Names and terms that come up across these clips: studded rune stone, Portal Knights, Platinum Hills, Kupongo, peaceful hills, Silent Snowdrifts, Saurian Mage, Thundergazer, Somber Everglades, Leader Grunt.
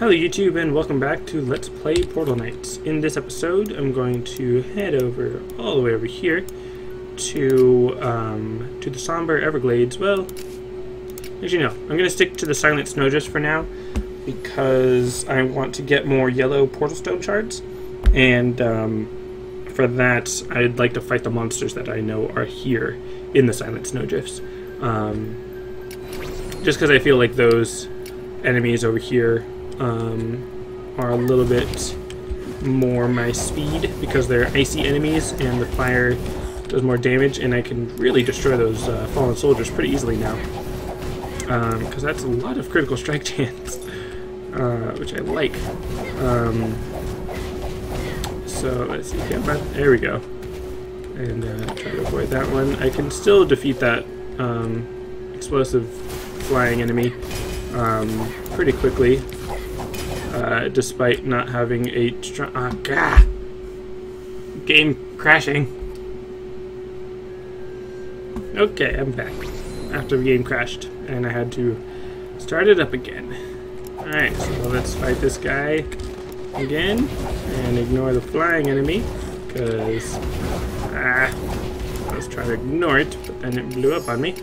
Hello YouTube and welcome back to Let's Play Portal Knights. In this episode I'm going to head over all the way over here to the Somber Everglades. Well, as you know, I'm going to stick to the Silent Snowdrifts for now because I want to get more yellow portal stone shards, and for that I'd like to fight the monsters that I know are here in the Silent Snowdrifts. Just because I feel like those enemies over here are a little bit more my speed because they're icy enemies and the fire does more damage, and I can really destroy those fallen soldiers pretty easily now because that's a lot of critical strike chance, which I like. So let's see, there we go, and try to avoid that one. I can still defeat that explosive flying enemy pretty quickly, despite not having a strong... Game crashing. Okay, I'm back after the game crashed and I had to start it up again. Alright, so let's fight this guy again and ignore the flying enemy because I was trying to ignore it, but then it blew up on me.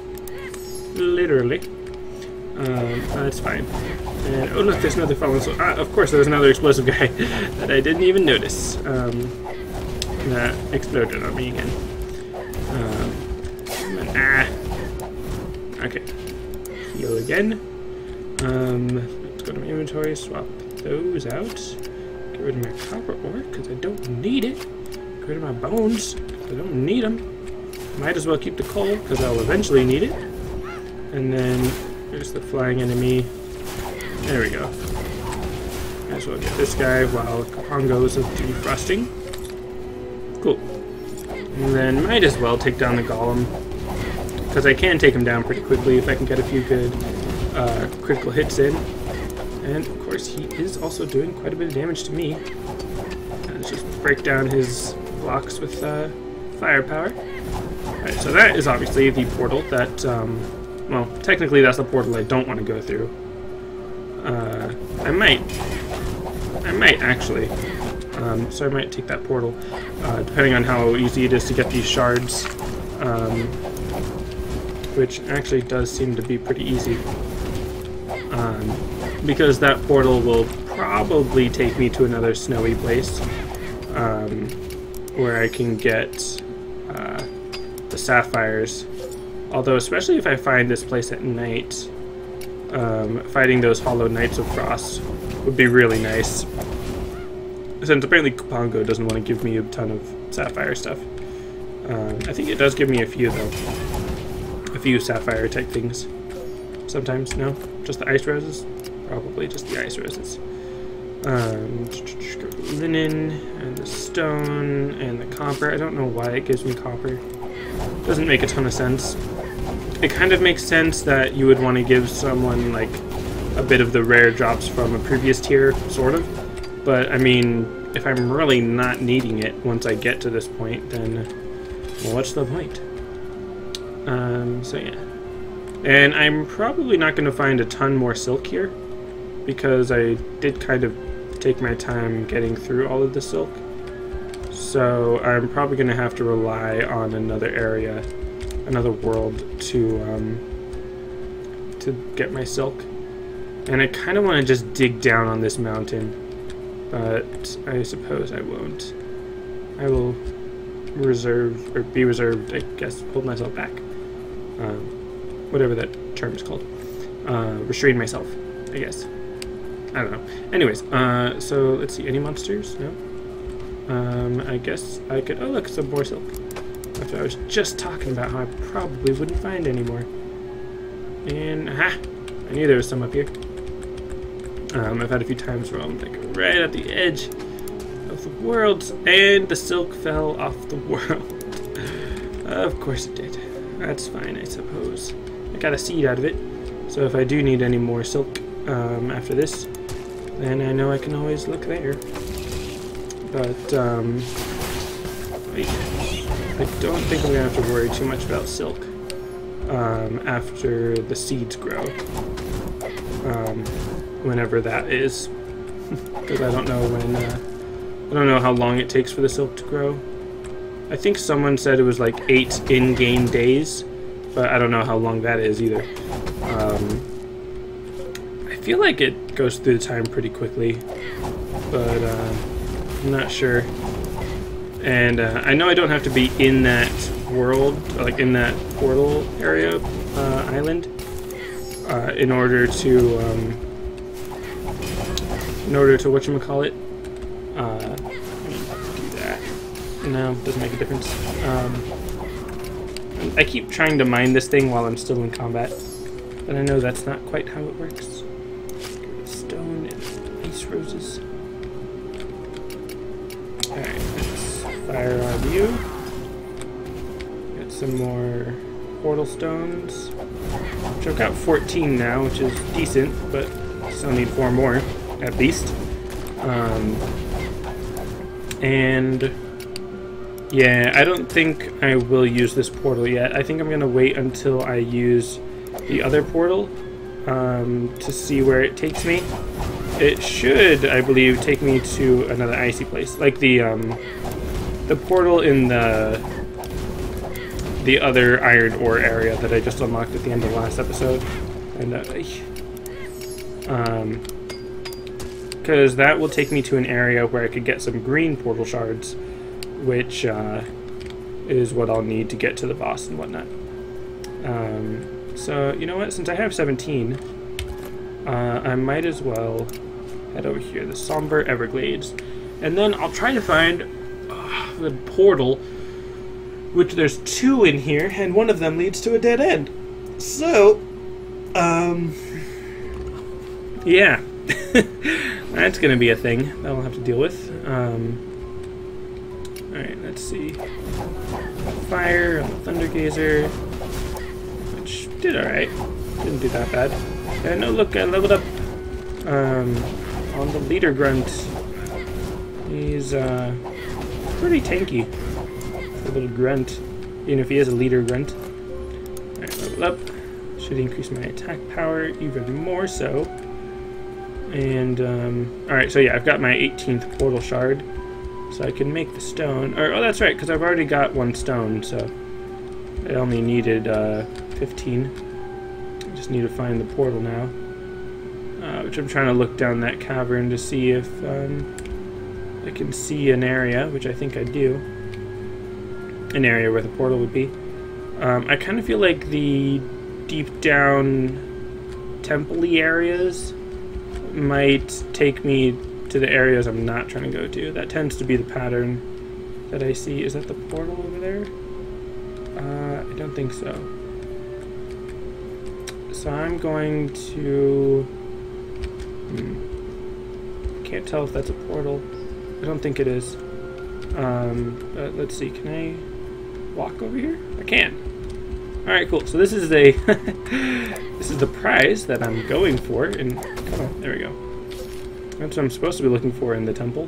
Literally. That's fine. And, oh look, there's another fallen soldier. Of course there's another explosive guy that I didn't even notice. That exploded on me again. Okay. Heal again. Let's go to my inventory, swap those out. Get rid of my copper ore, because I don't need it. Get rid of my bones, because I don't need them. Might as well keep the coal, because I'll eventually need it. And then... there's the flying enemy. There we go. Might as well get this guy while Kupongo is defrosting. Cool. And then might as well take down the golem, because I can take him down pretty quickly if I can get a few good critical hits in. And of course he is also doing quite a bit of damage to me. Let's just break down his blocks with firepower. Alright, so that is obviously the portal that... well, technically that's the portal I don't want to go through. I might actually. So I might take that portal, depending on how easy it is to get these shards, which actually does seem to be pretty easy, because that portal will probably take me to another snowy place, where I can get the sapphires. Although, especially if I find this place at night, fighting those hollow knights of frost would be really nice. Since apparently Kupongo doesn't want to give me a ton of sapphire stuff. I think it does give me a few, though. A few sapphire type things. Sometimes, no? Just the ice roses? Probably just the ice roses. Linen, and the stone, and the copper. I don't know why it gives me copper. Doesn't make a ton of sense. It kind of makes sense that you would want to give someone, like, a bit of the rare drops from a previous tier, sort of. But, I mean, if I'm really not needing it once I get to this point, then well, what's the point? So, yeah. And I'm probably not going to find a ton more silk here, because I did kind of take my time getting through all of the silk. So I'm probably going to have to rely on another area, another world, to get my silk. And I kind of want to just dig down on this mountain, but I suppose I won't. I will reserve, or be reserved, I guess, hold myself back. Whatever that term is called. Restrain myself, I guess. I don't know. Anyways, so let's see, any monsters? No? I guess I could... oh look, some more silk. After I was just talking about how I probably wouldn't find any more. And, aha! I knew there was some up here. I've had a few times where I'm like right at the edge of the world, and the silk fell off the world. Of course it did. That's fine, I suppose. I got a seed out of it, so if I do need any more silk after this, then I know I can always look there. But, I don't think I'm going to have to worry too much about silk after the seeds grow, whenever that is. because I don't know when. I don't know how long it takes for the silk to grow. I think someone said it was like 8 in-game days, but I don't know how long that is either. I feel like it goes through the time pretty quickly, but I'm not sure. And I know I don't have to be in that world, like in that portal area, island, in order to, whatchamacallit, do that. No, doesn't make a difference. I keep trying to mine this thing while I'm still in combat, but I know that's not quite how it works. Stone and ice roses. Alright, let's fire on you. Get some more portal stones. Choke out 14 now, which is decent, but still need 4 more, at least. And yeah, I don't think I will use this portal yet. I think I'm going to wait until I use the other portal to see where it takes me. It should, I believe, take me to another icy place. Like the portal in the other iron ore area that I just unlocked at the end of the last episode. And because that will take me to an area where I could get some green portal shards, which is what I'll need to get to the boss and whatnot. So, you know what? Since I have 17, I might as well head over here, the Somber Everglades. And then I'll try to find the portal, which there's 2 in here, and one of them leads to a dead end. So, yeah. That's going to be a thing that I'll have to deal with. Alright, let's see. Fire on the Thundergazer, which did alright. Didn't do that bad. And oh look, I leveled up on the Leader Grunt. He's pretty tanky, the little grunt, even if he is a Leader Grunt. Alright, level up. Should increase my attack power even more so. And alright, so yeah, I've got my 18th portal shard. So I can make the stone, or, oh, that's right, because I've already got 1 stone, so I only needed 15. I just need to find the portal now, which I'm trying to look down that cavern to see if I can see an area, which I think I do, an area where the portal would be. I kind of feel like the deep down temple-y areas might take me to the areas I'm not trying to go to. That tends to be the pattern that I see. Is that the portal over there? I don't think so. So I'm going to... Can't tell if that's a portal. I don't think it is. But let's see, can I walk over here? I can. Alright, cool. So this is a... this is the prize that I'm going for. And come on, there we go. That's what I'm supposed to be looking for in the temple.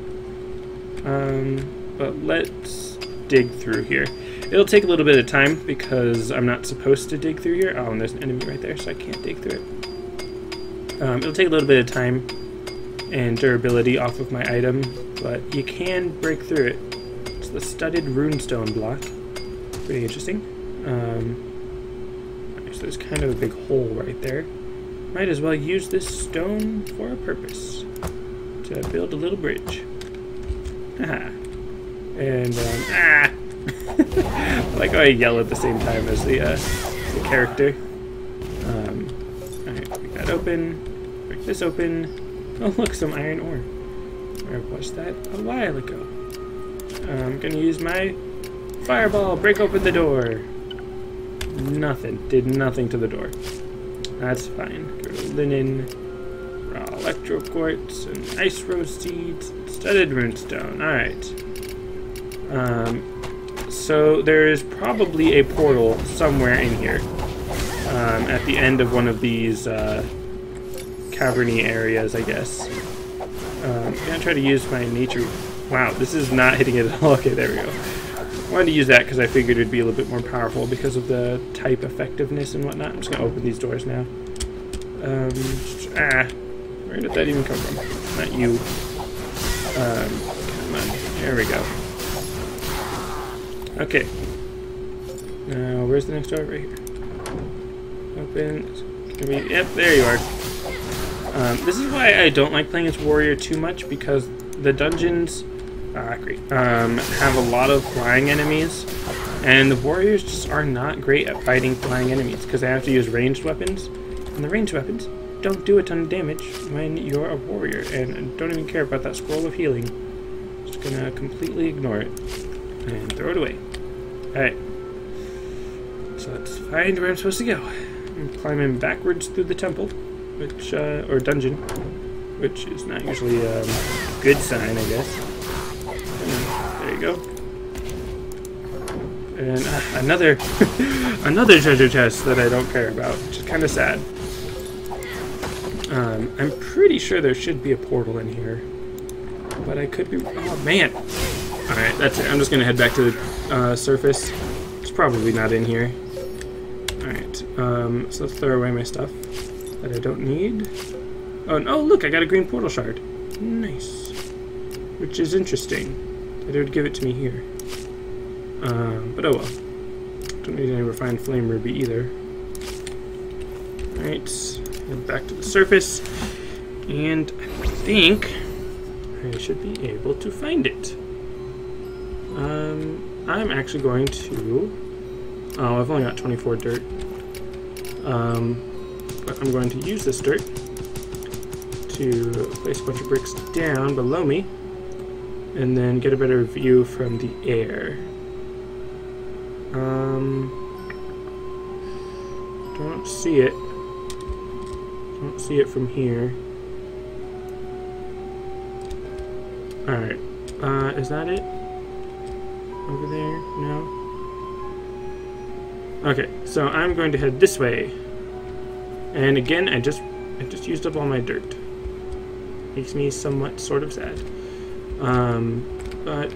But let's dig through here. It'll take a little bit of time because I'm not supposed to dig through here. Oh, and there's an enemy right there, so I can't dig through it. It'll take a little bit of time and durability off of my item, but you can break through it. It's the studded rune stone block. Pretty interesting. So there's kind of a big hole right there. Might as well use this stone for a purpose. To build a little bridge. Haha. And, I like how I yell at the same time as the character. Alright, break that open. Break this open. Oh look, some iron ore. I watched that a while ago. I'm gonna use my fireball, break open the door. Nothing. Did nothing to the door. That's fine. Go to linen. Raw electro quartz and ice rose seeds, and studded rune stone. All right. So there is probably a portal somewhere in here at the end of one of these caverny areas, I guess. I'm gonna try to use my nature. Wow, this is not hitting it at all. Okay, there we go. I wanted to use that because I figured it'd be a little bit more powerful because of the type effectiveness and whatnot. I'm just gonna open these doors now. Where did that even come from? Not you. Come on. There we go. Okay. Now, where's the next door? Right here. Open. I mean, yep, there you are. This is why I don't like playing as warrior too much, because the dungeons have a lot of flying enemies, and the warriors just are not great at fighting flying enemies because they have to use ranged weapons, and the ranged weapons don't do a ton of damage when you're a warrior. And I don't even care about that scroll of healing. I'm just gonna completely ignore it and throw it away. Alright, so let's find where I'm supposed to go. I'm climbing backwards through the temple. Which, or dungeon, which is not usually a good sign, I guess. And there you go. And another, another treasure chest that I don't care about, which is kind of sad. I'm pretty sure there should be a portal in here, but I could be. Oh man! All right, that's it. I'm just gonna head back to the surface. It's probably not in here. All right. So let's throw away my stuff that I don't need. Oh, and, oh, look, I got a green portal shard. Nice. Which is interesting that it would give it to me here. But oh well. Don't need any refined flame ruby either. Alright, back to the surface. And I think I should be able to find it. I'm actually going to... Oh, I've only got 24 dirt. But I'm going to use this dirt to place a bunch of bricks down below me and then get a better view from the air. Don't see it. Don't see it from here. Alright. Is that it? Over there? No? Okay, so I'm going to head this way. And again, I just used up all my dirt. Makes me somewhat sort of sad. But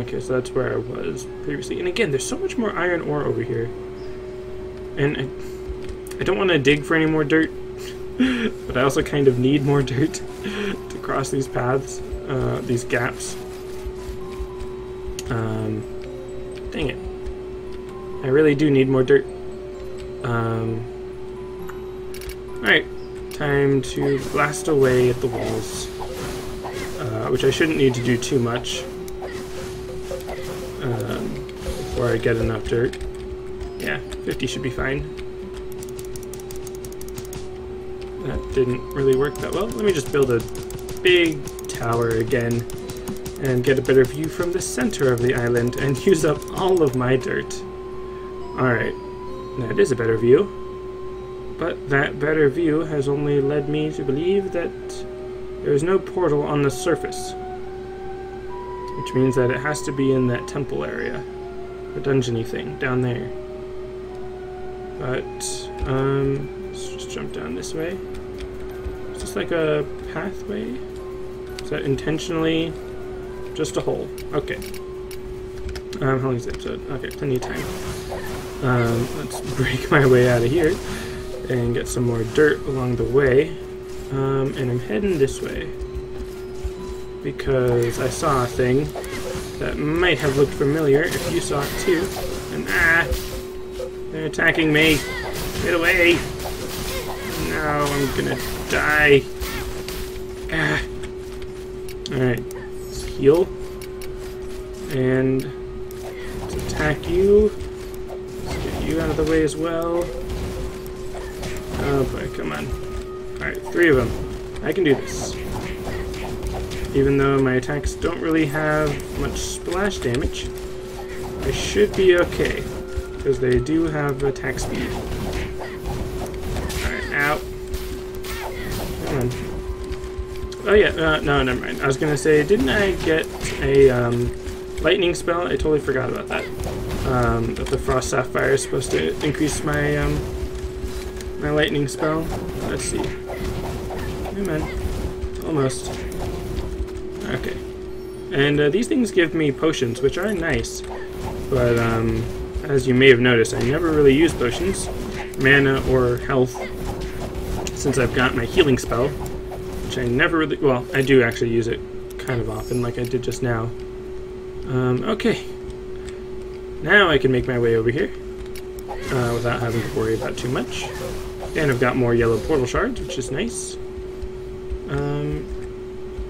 okay, so that's where I was previously. And again, there's so much more iron ore over here. And I don't want to dig for any more dirt, but I also kind of need more dirt to cross these paths, these gaps. Dang it. I really do need more dirt. Alright, time to blast away at the walls, which I shouldn't need to do too much before I get enough dirt. Yeah, 50 should be fine. That didn't really work that well. Let me just build a big tower again and get a better view from the center of the island and use up all of my dirt. Alright. That is a better view, but that better view has only led me to believe that there is no portal on the surface, which means that it has to be in that temple area, the dungeony thing down there. But let's just jump down this way. Is this like a pathway? Is that intentionally just a hole? Okay. How long is the episode? Okay, plenty of time. Let's break my way out of here and get some more dirt along the way. And I'm heading this way because I saw a thing that might have looked familiar if you saw it too. And they're attacking me. Get away. No, I'm gonna die. Alright, let's heal. And let's attack you. Out of the way as well. Oh boy, come on. Alright, 3 of them. I can do this. Even though my attacks don't really have much splash damage, I should be okay, because they do have attack speed. Alright, ow. Come on. Oh yeah, no, never mind. I was gonna say, didn't I get a lightning spell? I totally forgot about that. That the Frost Sapphire is supposed to increase my my lightning spell. Let's see. Come on. Almost. Okay. And these things give me potions, which are nice. But as you may have noticed, I never really use potions, mana or health, since I've got my healing spell. which I never really, well, I do actually use it kind of often, like I did just now. Okay. Now I can make my way over here without having to worry about too much. And I've got more yellow portal shards, which is nice.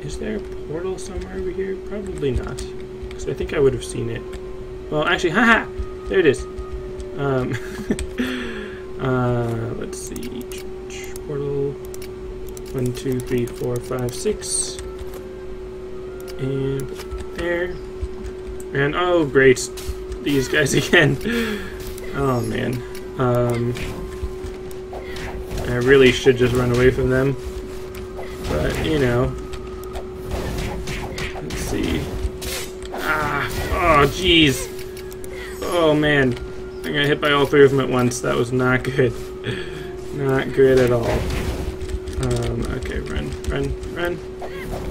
Is there a portal somewhere over here? Probably not, because I think I would have seen it. Well, actually, haha! There it is. Let's see. Portal 1, 2, 3, 4, 5, 6. And there. And oh, great. These guys again. Oh, man. I really should just run away from them. But, you know. Let's see. Ah! Oh, jeez! Oh, man. I got hit by all three of them at once. That was not good. Not good at all. Okay, run, run, run.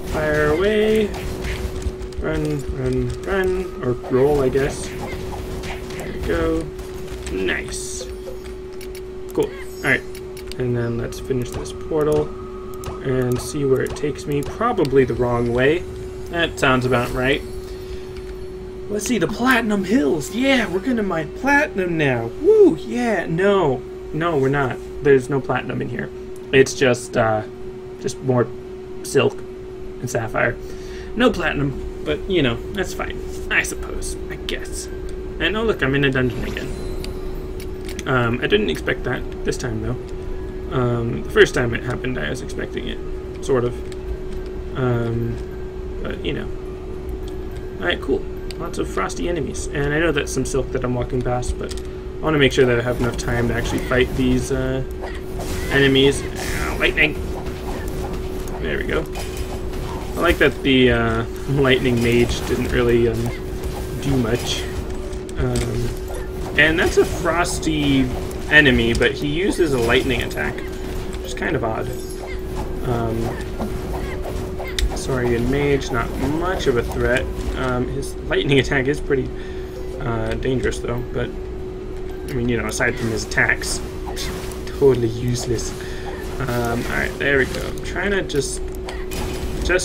Fire away. Run, run, run. Or roll, I guess. There we go. Nice. Cool. Alright. And then let's finish this portal and see where it takes me. Probably the wrong way. That sounds about right. Let's see, the Platinum Hills. Yeah, we're gonna mine platinum now. Woo, yeah, no. No, we're not. There's no platinum in here. It's just more silk and sapphire. No platinum, but, you know, that's fine. I suppose. I guess. And, oh, look, I'm in a dungeon again. I didn't expect that this time, though. The first time it happened, I was expecting it. Sort of. But, you know. Alright, cool. Lots of frosty enemies. And I know that's some silk that I'm walking past, but I want to make sure that I have enough time to actually fight these enemies. Ow, lightning! There we go. I like that the lightning mage didn't really do much. And that's a frosty enemy, but he uses a lightning attack, which is kind of odd. Saurian Mage, not much of a threat. His lightning attack is pretty dangerous, though. But I mean, you know, aside from his attacks, totally useless. All right, there we go. I'm trying to just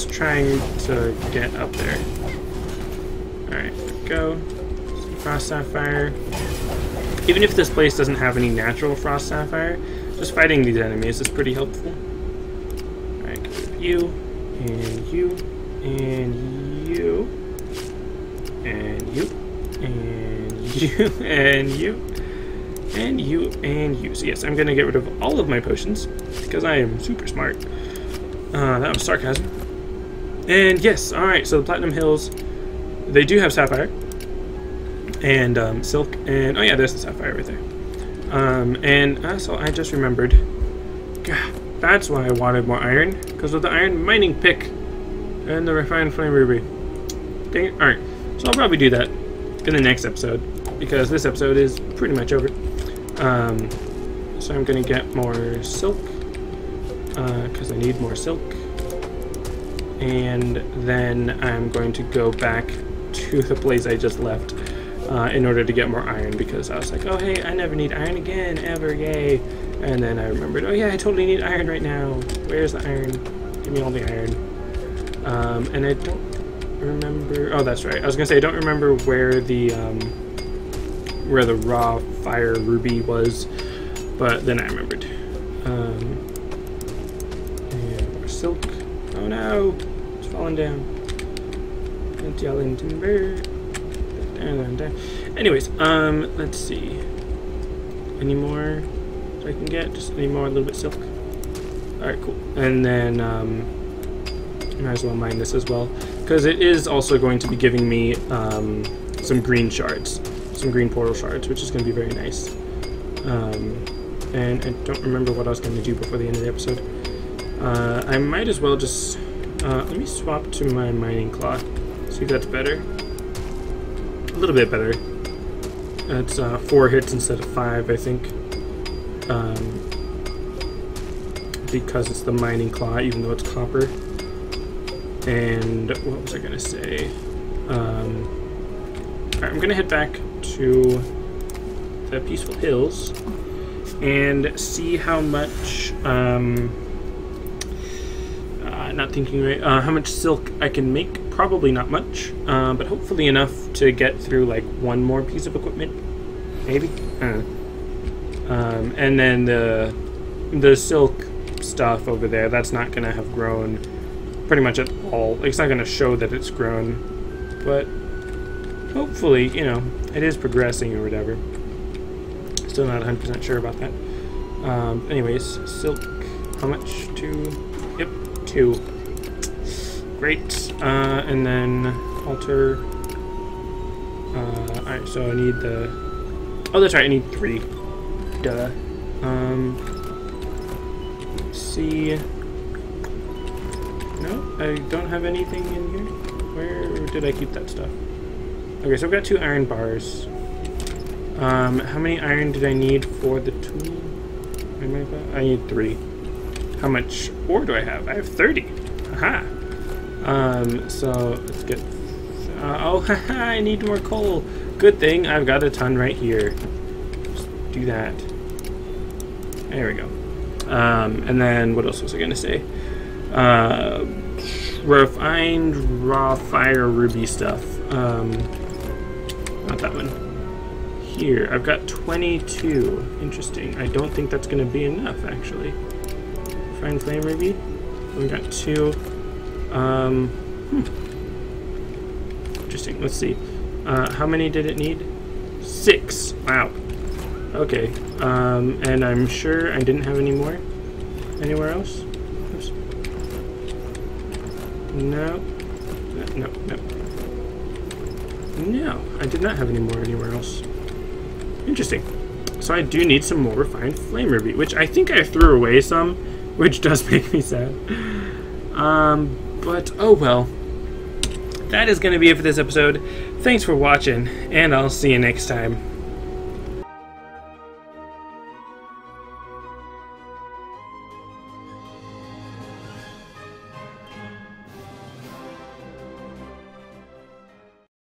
trying to get up there. All right, there we go. Frost sapphire. Even if this place doesn't have any natural frost sapphire, just fighting these enemies is pretty helpful. All right, get you. And you, and you, and you, and you, and you, and you, and you. So yes, I'm going to get rid of all of my potions, because I am super smart. That was sarcasm. And yes, alright, so the Platinum Hills, they do have sapphire, and silk, and oh yeah, there's the sapphire right there. And also, I just remembered, God. That's why I wanted more iron, because of the iron mining pick and the refined flame ruby. Dang it. Alright, so I'll probably do that in the next episode, because this episode is pretty much over. So I'm going to get more silk, because I need more silk. And then I'm going to go back to the place I just left in order to get more iron, because I was like, oh hey, I never need iron again, ever, yay. And then I remembered, oh yeah, I totally need iron right now. Where's the iron? Give me all the iron. And I don't remember. Oh, that's right. I was gonna say I don't remember where the raw fire ruby was, but then I remembered. And more silk. Oh no, it's falling down. And yelling timber. Anyways, let's see. Any more? I can get just any more, a little bit silk. Alright, cool. And then might as well mine this as well, because it is also going to be giving me some green shards, some green portal shards, which is going to be very nice. And I don't remember what I was going to do before the end of the episode. I might as well just let me swap to my mining clock, see if that's better. A little bit better. That's 4 hits instead of 5, I think. Because it's the mining claw, even though it's copper. And what was I gonna say? Alright, I'm gonna head back to the Peaceful Hills and see how much not thinking right. How much silk I can make? Probably not much, but hopefully enough to get through like one more piece of equipment, maybe. And then the silk stuff over there, that's not gonna have grown pretty much at all. It's not gonna show that it's grown, but hopefully, you know, it is progressing or whatever. Still not 100% sure about that. Anyways, silk, how much? 2? Yep, 2. Great. And then altar. Alright, so I need the... Oh, that's right, I need 3. Duh. Let's see. No, I don't have anything in here. Where did I keep that stuff? Okay, so I've got 2 iron bars. How many iron did I need for the tool? I need 3. How much ore do I have? I have 30. Aha. So let's get. Oh, haha! I need more coal. Good thing I've got a ton right here. Just do that. There we go. And then what else was I gonna say? Refined raw fire ruby stuff. Not that one. Here, I've got 22. Interesting. I don't think that's going to be enough, actually. Fine flame ruby. We got 2. Interesting. Let's see. How many did it need? 6. Wow. Okay. And I'm sure I didn't have any more. Anywhere else? Oops. No. No. No. No. I did not have any more anywhere else. Interesting. So I do need some more refined flame ruby, which I think I threw away some, which does make me sad. But oh well. That is going to be it for this episode. Thanks for watching, and I'll see you next time.